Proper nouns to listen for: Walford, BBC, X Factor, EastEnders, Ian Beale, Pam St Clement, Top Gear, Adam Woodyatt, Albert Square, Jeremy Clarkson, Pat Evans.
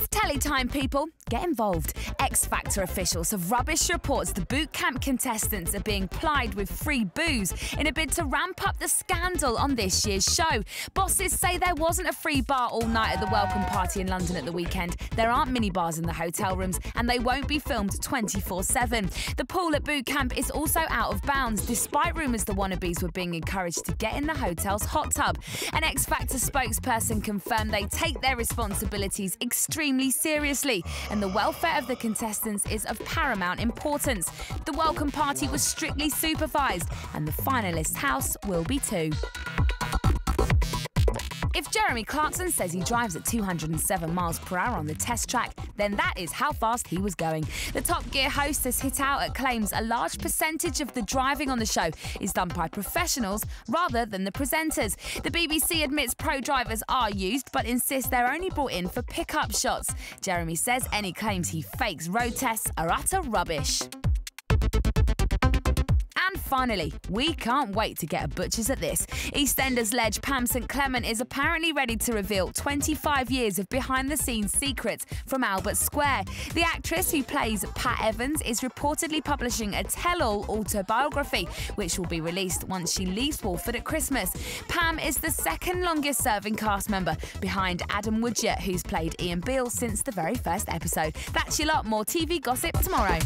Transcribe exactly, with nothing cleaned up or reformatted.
It's telly time, people. Get involved. X Factor officials have rubbish reports the boot camp contestants are being plied with free booze in a bid to ramp up the scandal on this year's show. Bosses say there wasn't a free bar all night at the welcome party in London at the weekend. There aren't minibars in the hotel rooms and they won't be filmed twenty-four seven. The pool at boot camp is also out of bounds, despite rumours the wannabes were being encouraged to get in the hotel's hot tub. An X Factor spokesperson confirmed they take their responsibilities extremely seriously and the welfare of the contestants is of paramount importance. The welcome party was strictly supervised and the finalist house will be too. If Jeremy Clarkson says he drives at two hundred and seven miles per hour on the test track, then that is how fast he was going. The Top Gear host has hit out at claims a large percentage of the driving on the show is done by professionals rather than the presenters. The B B C admits pro drivers are used but insists they're only brought in for pickup shots. Jeremy says any claims he fakes road tests are utter rubbish. And finally, we can't wait to get a butcher's at this. EastEnders ledge Pam St Clement is apparently ready to reveal twenty-five years of behind-the-scenes secrets from Albert Square. The actress who plays Pat Evans is reportedly publishing a tell-all autobiography, which will be released once she leaves Walford at Christmas. Pam is the second longest-serving cast member, behind Adam Woodyatt, who's played Ian Beale since the very first episode. That's your lot. More T V gossip tomorrow.